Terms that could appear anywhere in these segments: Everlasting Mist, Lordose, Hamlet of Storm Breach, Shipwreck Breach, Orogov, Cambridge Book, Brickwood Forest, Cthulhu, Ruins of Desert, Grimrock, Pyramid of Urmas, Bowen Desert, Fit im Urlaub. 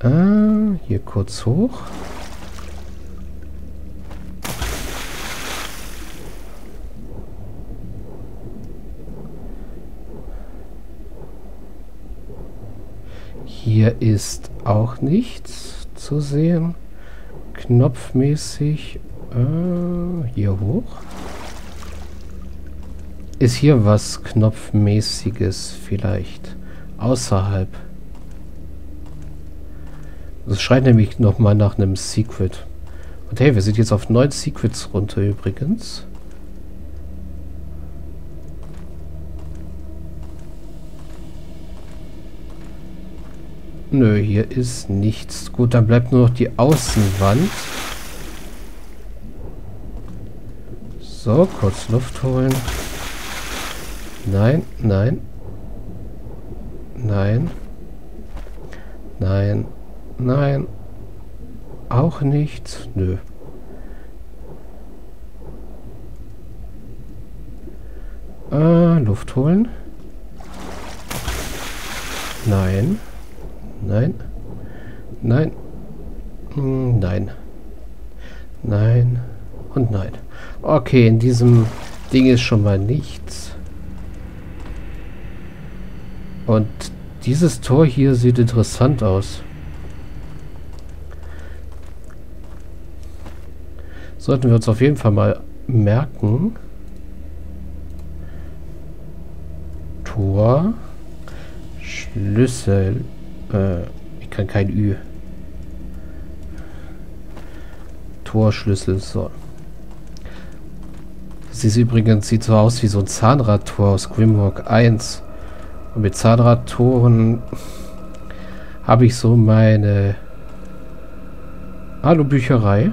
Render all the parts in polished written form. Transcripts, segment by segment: Hier kurz hoch. Hier ist auch nichts zu sehen. Knopfmäßig hier hoch. Ist hier was Knopfmäßiges vielleicht außerhalb? Das schreit nämlich nochmal nach einem Secret. Und hey, wir sind jetzt auf 9 Secrets runter übrigens. Nö, hier ist nichts. Gut, dann bleibt nur noch die Außenwand. So, kurz Luft holen. Nein, nein. Nein. Nein. Nein. Auch nichts. Nö. Luft holen. Nein. Nein. Nein. Nein. Nein. Und nein. Okay, in diesem Ding ist schon mal nichts. Und dieses Tor hier sieht interessant aus. Sollten wir uns auf jeden Fall mal merken. Tor. Schlüssel. Ich kann kein Ü. Torschlüssel, so. Das ist übrigens, sieht so aus wie so ein Zahnradtor aus Grimrock 1. Und mit Zahnradtoren habe ich so meine Alu-Bücherei.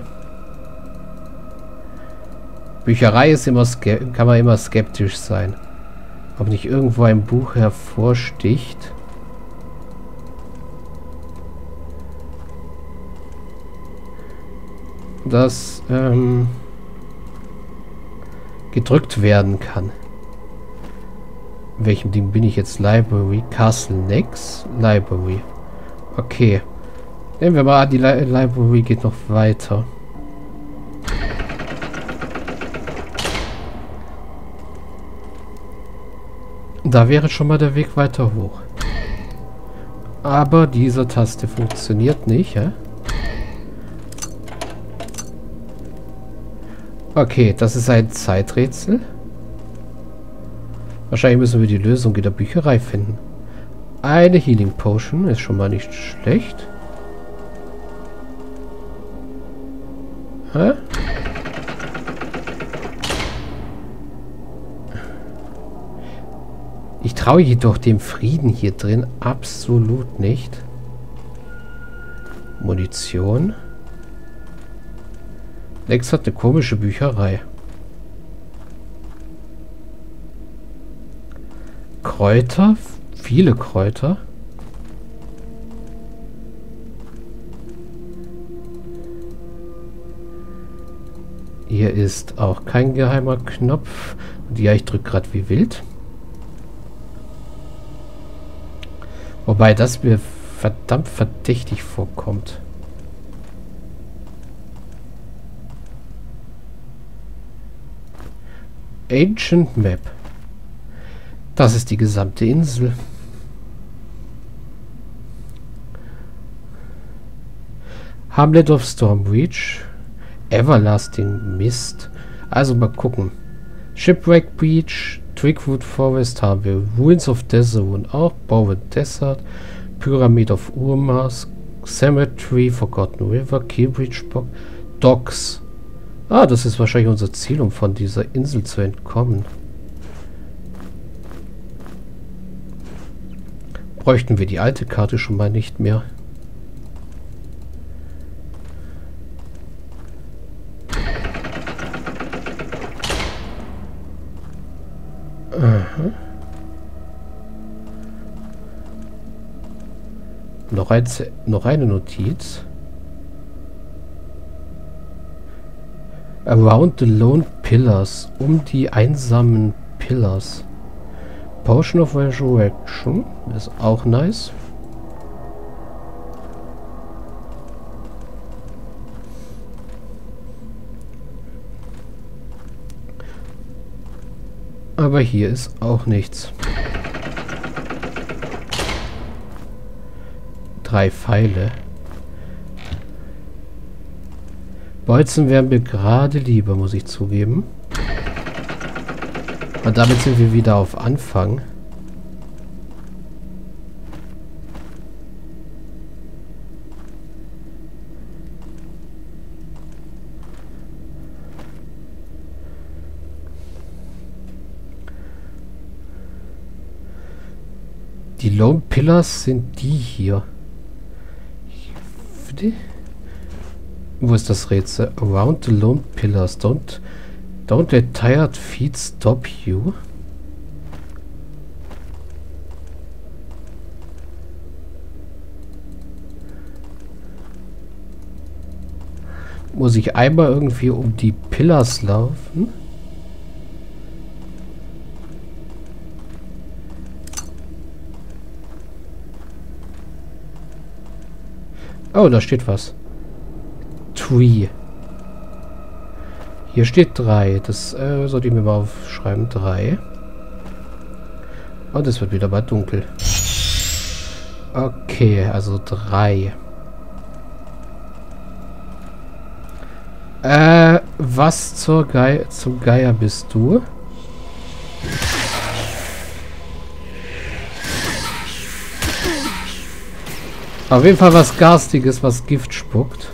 Bücherei ist immer, kann man immer skeptisch sein. Ob nicht irgendwo ein Buch hervorsticht. Das gedrückt werden kann. In welchem Ding bin ich jetzt? Library, Castle Next, Library. Okay. Nehmen wir mal an, die Library geht noch weiter. Da wäre schon mal der Weg weiter hoch. Aber diese Taste funktioniert nicht, hä? Okay, das ist ein Zeiträtsel. Wahrscheinlich müssen wir die Lösung in der Bücherei finden. Eine Healing Potion ist schon mal nicht schlecht. Hä? Ich traue jedoch dem Frieden hier drin absolut nicht. Munition. Lex hat eine komische Bücherei. Kräuter? Viele Kräuter? Hier ist auch kein geheimer Knopf. Und ja, ich drücke gerade wie wild. Wobei das mir verdammt verdächtig vorkommt. Ancient Map. Das ist die gesamte Insel. Hamlet of Storm Breach. Everlasting Mist. Also mal gucken. Shipwreck Breach. Brickwood Forest haben wir. Ruins of Desert und auch. Bowen Desert. Pyramid of Urmas. Cemetery. Forgotten River. Cambridge Book. Docks. Ah, das ist wahrscheinlich unser Ziel, um von dieser Insel zu entkommen. Bräuchten wir die alte Karte schon mal nicht mehr. Aha. Noch eine Notiz. Around the Lone Pillars. Um die einsamen Pillars. Potion of Resurrection. Ist auch nice. Aber hier ist auch nichts. 3 Pfeile. Bolzen wären mir gerade lieber, muss ich zugeben. Und damit sind wir wieder auf Anfang. Die Lone Pillars sind die hier. Wo ist das Rätsel? Around the Lone Pillars. Don't let tired feet stop you. Muss ich einmal irgendwie um die Pillars laufen? Oh, da steht was. Tree. Hier steht 3. Das sollte ich mir mal aufschreiben. 3. Und es wird wieder mal dunkel. Okay, also 3. Was zum Geier bist du? Auf jeden Fall was Garstiges, was Gift spuckt.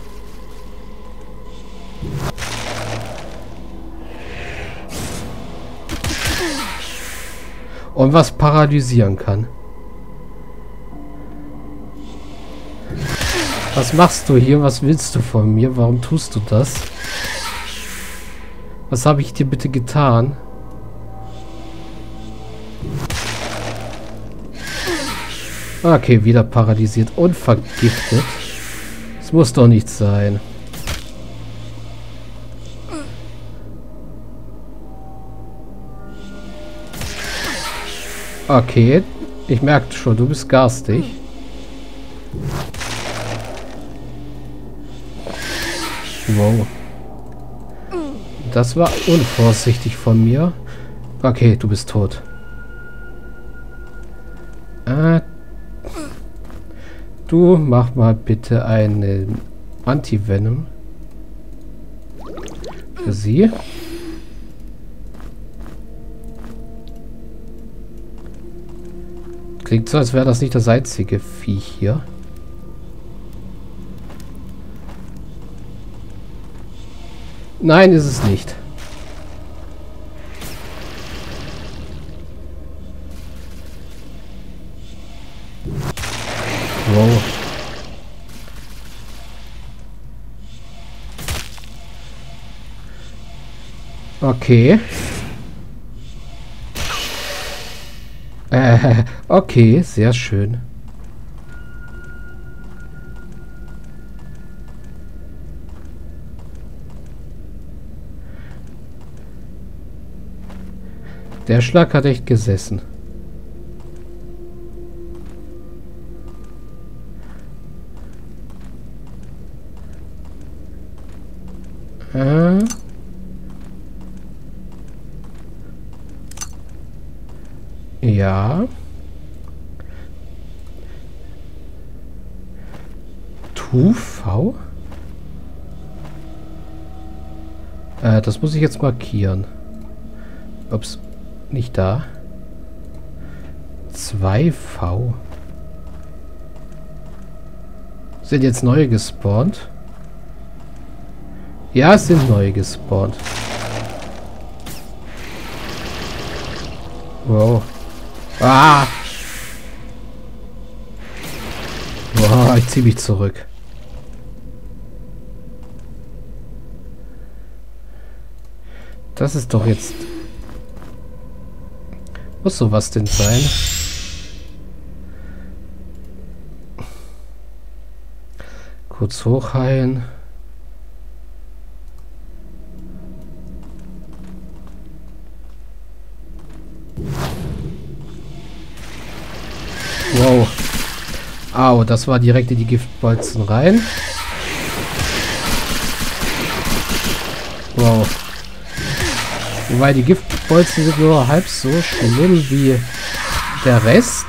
Und was paralysieren kann. Was machst du hier? Was willst du von mir? Warum tust du das? Was habe ich dir bitte getan? Okay, wieder paralysiert und vergiftet. Das muss doch nicht sein. Okay, ich merke schon, du bist garstig. Wow. Das war unvorsichtig von mir. Okay, du bist tot. Du mach mal bitte einen Anti-Venom für sie. Klingt so, als wäre das nicht das einzige Viech hier. Nein, ist es nicht. Wow. Okay. Okay, sehr schön. Der Schlag hat echt gesessen. Ja. UV? Das muss ich jetzt markieren. Ups, nicht da. 2V. Sind jetzt neue gespawnt? Ja, es sind neue gespawnt. Wow. Ah! Wow, ich zieh mich zurück. Das ist doch jetzt... Muss sowas denn sein? Kurz hochheilen. Wow. Au, das war direkt in die Giftbolzen rein. Wow. Wobei die Gift... Bolzen sind nur halb so schlimm wie der Rest.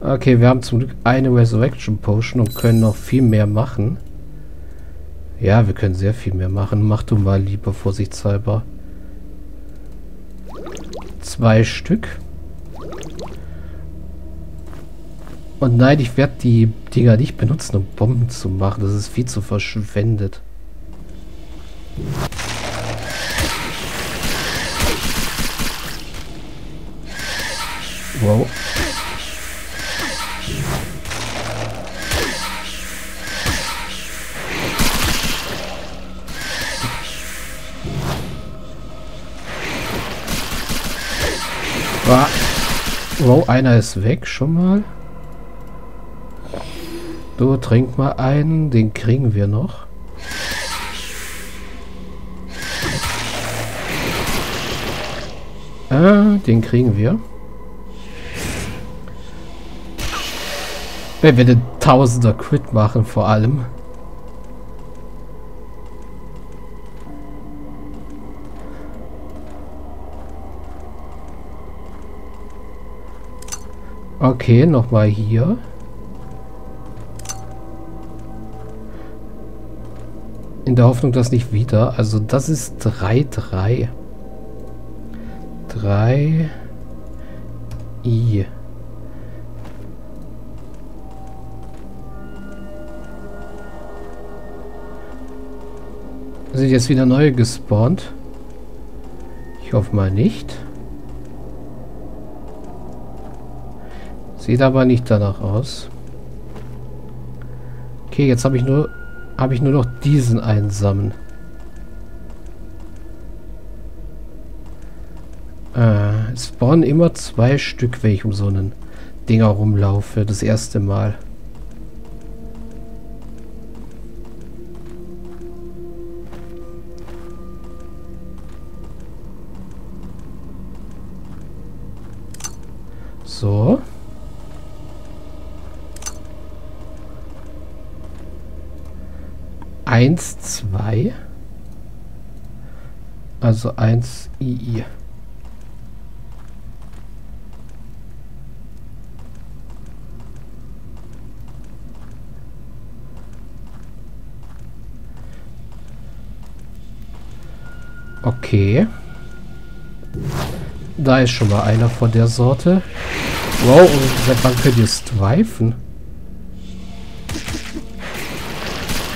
Okay, wir haben zum Glück eine Resurrection Potion und können noch viel mehr machen. Ja, wir können sehr viel mehr machen. Mach du mal lieber vorsichtshalber. 2 Stück. Und nein, ich werde die Dinger nicht benutzen, um Bomben zu machen. Das ist viel zu verschwendet. Wow. Wow, einer ist weg schon mal. Du, trink mal einen, den kriegen wir noch. Den kriegen wir. Wenn wir den Tausender Crit machen, vor allem. Okay, nochmal hier. In der Hoffnung, dass nicht wieder. Also das ist 3-3. 3i. Sind jetzt wieder neue gespawnt? Ich hoffe mal nicht. Sieht aber nicht danach aus. Okay, jetzt habe ich nur noch diesen einsammeln. Es spawnen immer 2 Stück, wenn ich um so einen Dinger rumlaufe. Das erste Mal. So. Eins, zwei. Also 1 II. Okay. Da ist schon mal einer von der Sorte. Wow, und seit wann könnt ihr streifen?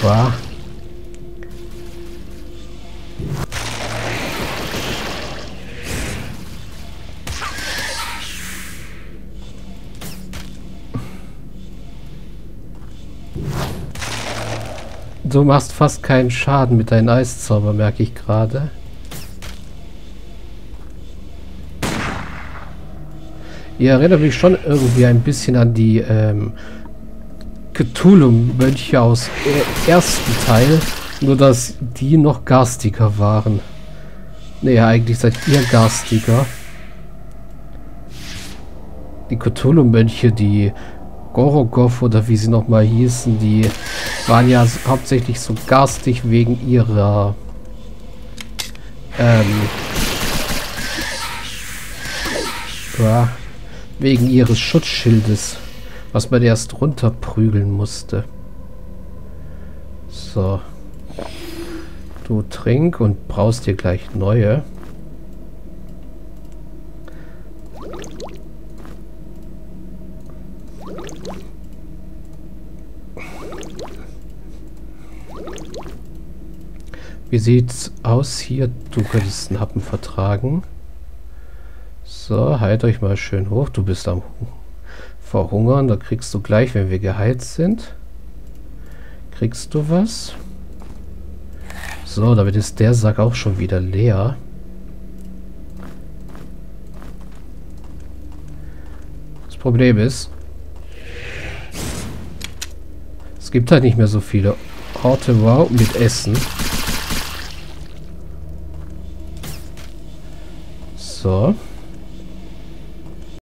Wow. Du machst fast keinen Schaden mit deinem Eiszauber, merke ich gerade. Ihr erinnert mich schon irgendwie ein bisschen an die Cthulhu-Mönche aus ersten Teil, nur dass die noch garstiger waren. Naja, eigentlich seid ihr garstiger. Die Cthulhu-Mönche, die Orogov oder wie sie nochmal hießen, die waren ja hauptsächlich so garstig wegen ihrer wegen ihres Schutzschildes, was man erst runterprügeln musste. So. Du trink und brauchst dir gleich neue. Wie sieht's aus hier? Du könntest einen Happen vertragen. So, heilt euch mal schön hoch. Du bist am Verhungern. Da kriegst du gleich, wenn wir geheilt sind, kriegst du was. So, damit ist der Sack auch schon wieder leer. Das Problem ist, es gibt halt nicht mehr so viele Orte, wow, mit Essen. So.